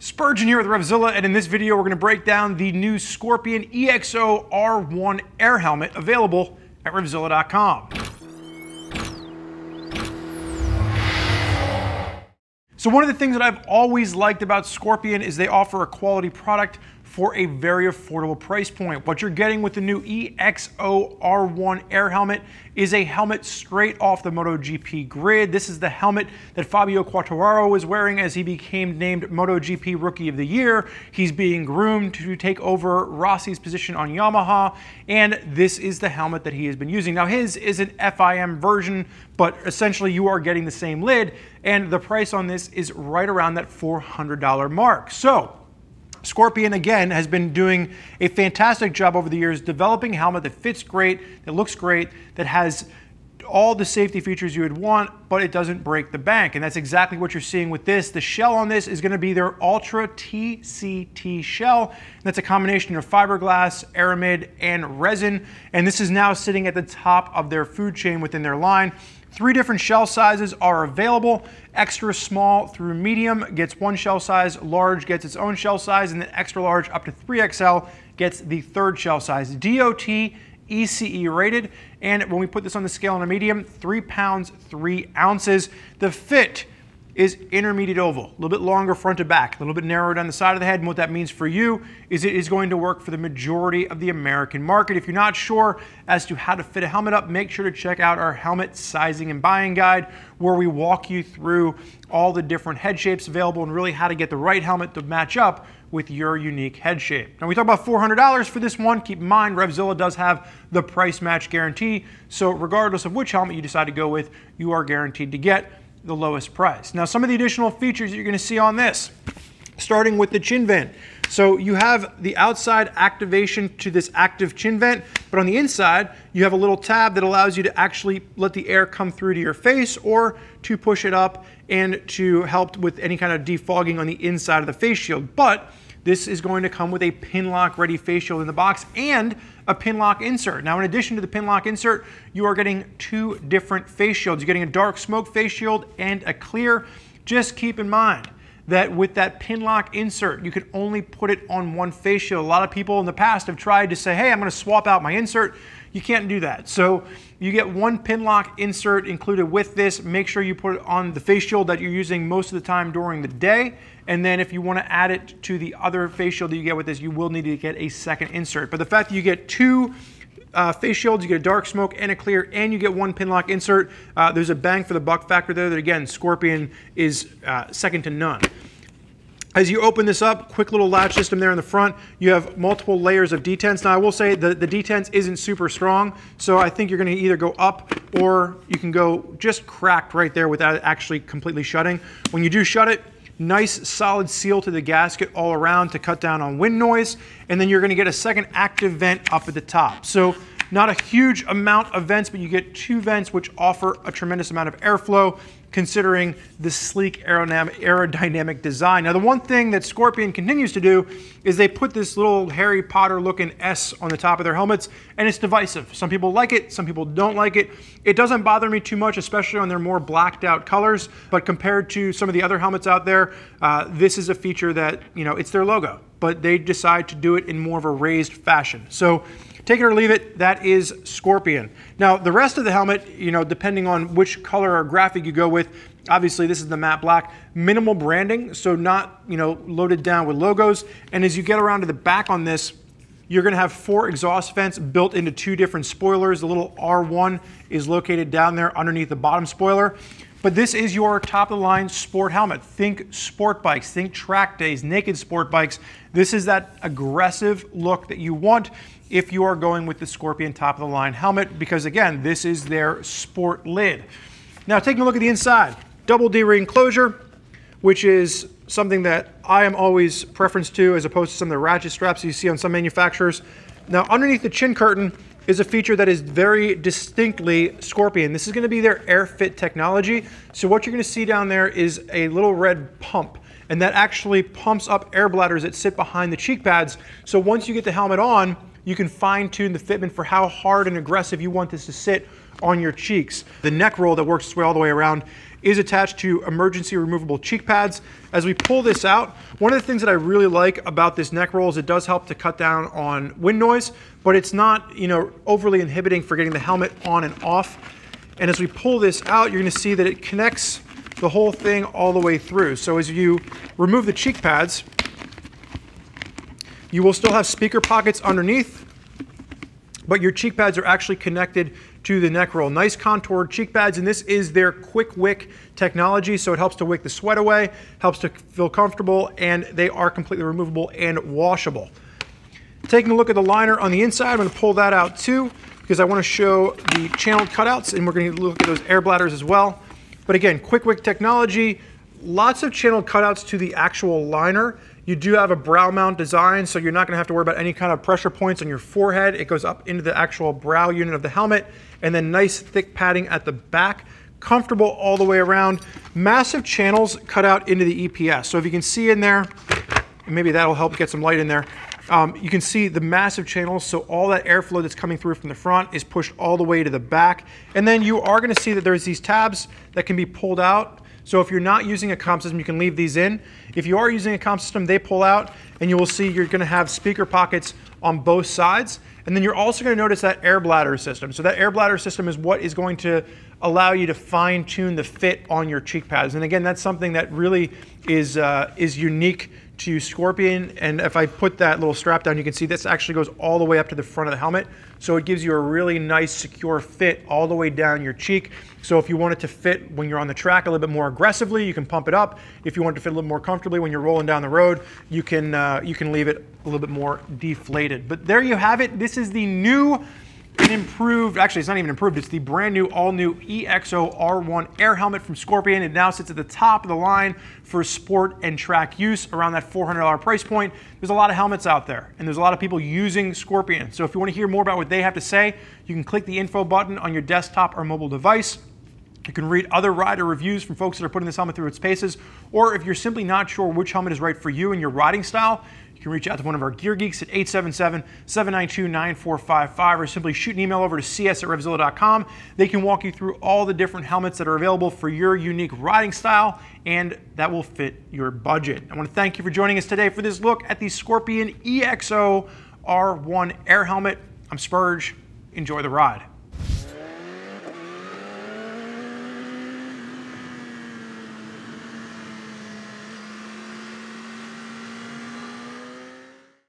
Spurgeon here with RevZilla, and in this video we're going to break down the new Scorpion EXO R1 Air helmet available at RevZilla.com. So one of the things that I've always liked about Scorpion is they offer a quality product for a very affordable price point. What you're getting with the new EXO R1 Air helmet is a helmet straight off the MotoGP grid. This is the helmet that Fabio Quartararo was wearing as he became named MotoGP Rookie of the Year. He's being groomed to take over Rossi's position on Yamaha, and this is the helmet that he has been using. Now, his is an FIM version, but essentially you are getting the same lid, and the price on this is right around that $400 mark. So Scorpion, again, has been doing a fantastic job over the years developing a helmet that fits great, that looks great, that has all the safety features you would want, but it doesn't break the bank. And that's exactly what you're seeing with this. The shell on this is going to be their Ultra TCT shell. And that's a combination of fiberglass, aramid, and resin. And this is now sitting at the top of their food chain within their line. Three different shell sizes are available. Extra small through medium gets one shell size, large gets its own shell size, and then extra large up to 3XL gets the third shell size. DOT, ECE rated, and when we put this on the scale on a medium, 3 pounds, 3 ounces. The fit is intermediate oval, a little bit longer front to back, a little bit narrower down the side of the head. And what that means for you is it is going to work for the majority of the American market. If you're not sure as to how to fit a helmet up, make sure to check out our helmet sizing and buying guide, where we walk you through all the different head shapes available and really how to get the right helmet to match up with your unique head shape. Now, we talk about $400 for this one. Keep in mind, RevZilla does have the price match guarantee. So regardless of which helmet you decide to go with, you are guaranteed to get the lowest price. Now, some of the additional features that you're going to see on this, starting with the chin vent. So you have the outside activation to this active chin vent, but on the inside, you have a little tab that allows you to actually let the air come through to your face or to push it up and to help with any kind of defogging on the inside of the face shield. But this is going to come with a Pinlock ready face shield in the box and a Pinlock insert. Now, in addition to the Pinlock insert, you are getting two different face shields. You're getting a dark smoke face shield and a clear. Just keep in mind that with that Pinlock insert, you can only put it on one face shield. A lot of people in the past have tried to say, hey, I'm going to swap out my insert. You can't do that. So you get one Pinlock insert included with this. Make sure you put it on the face shield that you're using most of the time during the day. And then if you want to add it to the other face shield that you get with this, you will need to get a second insert. But the fact that you get two face shields, you get a dark smoke and a clear, and you get one Pinlock insert, there's a bang for the buck factor there that, again, Scorpion is second to none. As you open this up, quick little latch system there in the front. You have multiple layers of detents. Now, I will say the detents isn't super strong, so I think you're going to either go up or you can go just cracked right there without it actually completely shutting. When you do shut it, nice solid seal to the gasket all around to cut down on wind noise. And then you're going to get a second active vent up at the top. So not a huge amount of vents, but you get two vents which offer a tremendous amount of airflow considering the sleek aerodynamic design. Now, the one thing that Scorpion continues to do is they put this little Harry Potter looking S on the top of their helmets, and it's divisive. Some people like it, some people don't like it. It doesn't bother me too much, especially on their more blacked out colors, but compared to some of the other helmets out there, this is a feature that, you know, it's their logo, but they decide to do it in more of a raised fashion. So take it or leave it, that is Scorpion. Now, the rest of the helmet, you know, depending on which color or graphic you go with, obviously this is the matte black, minimal branding, so not, you know, loaded down with logos. And as you get around to the back on this, you're gonna have four exhaust vents built into two different spoilers. The little R1 is located down there underneath the bottom spoiler. But this is your top-of-the-line sport helmet. Think sport bikes, think track days, naked sport bikes. This is that aggressive look that you want if you are going with the Scorpion top-of-the-line helmet, because, again, this is their sport lid. Now, taking a look at the inside, double D-ring closure, which is something that I am always preference to as opposed to some of the ratchet straps you see on some manufacturers. Now, underneath the chin curtain is a feature that is very distinctly Scorpion. This is going to be their AirFit technology. So what you're going to see down there is a little red pump, and that actually pumps up air bladders that sit behind the cheek pads. So once you get the helmet on, you can fine tune the fitment for how hard and aggressive you want this to sit on your cheeks. The neck roll that works its way all the way around is attached to emergency removable cheek pads. As we pull this out, one of the things that I really like about this neck roll is it does help to cut down on wind noise, but it's not, you know, overly inhibiting for getting the helmet on and off. And as we pull this out, you're gonna see that it connects the whole thing all the way through. So as you remove the cheek pads, you will still have speaker pockets underneath, but your cheek pads are actually connected to the neck roll. Nice contoured cheek pads, and this is their quick wick technology, so it helps to wick the sweat away, helps to feel comfortable, and they are completely removable and washable. Taking a look at the liner on the inside, I'm gonna pull that out too, because I wanna show the channel cutouts, and we're gonna look at those air bladders as well. But again, quick wick technology, lots of channel cutouts to the actual liner. You do have a brow mount design, so you're not gonna have to worry about any kind of pressure points on your forehead. It goes up into the actual brow unit of the helmet, and then nice thick padding at the back, comfortable all the way around. Massive channels cut out into the EPS. So if you can see in there, and maybe that'll help get some light in there, you can see the massive channels, so all that airflow that's coming through from the front is pushed all the way to the back. And then you are gonna see that there's these tabs that can be pulled out. So if you're not using a comp system, you can leave these in. If you are using a comp system, they pull out, and you will see you're gonna have speaker pockets on both sides. And then you're also gonna notice that air bladder system. So that air bladder system is what is going to allow you to fine tune the fit on your cheek pads. And again, that's something that really is unique to Scorpion. And if I put that little strap down, you can see this actually goes all the way up to the front of the helmet. So it gives you a really nice secure fit all the way down your cheek. So if you want it to fit when you're on the track a little bit more aggressively, you can pump it up. If you want it to fit a little more comfortably when you're rolling down the road, you can leave it a little bit more deflated. But there you have it. This is the new and improved, actually it's not even improved, it's the brand new, all new EXO R1 Air helmet from Scorpion. It now sits at the top of the line for sport and track use around that $400 price point. There's a lot of helmets out there, and there's a lot of people using Scorpion. So if you want to hear more about what they have to say, you can click the info button on your desktop or mobile device. You can read other rider reviews from folks that are putting this helmet through its paces, or if you're simply not sure which helmet is right for you and your riding style, you can reach out to one of our gear geeks at 877-792-9455, or simply shoot an email over to cs@revzilla.com. They can walk you through all the different helmets that are available for your unique riding style, and that will fit your budget. I want to thank you for joining us today for this look at the Scorpion EXO R1 Air helmet. I'm Spurge. Enjoy the ride.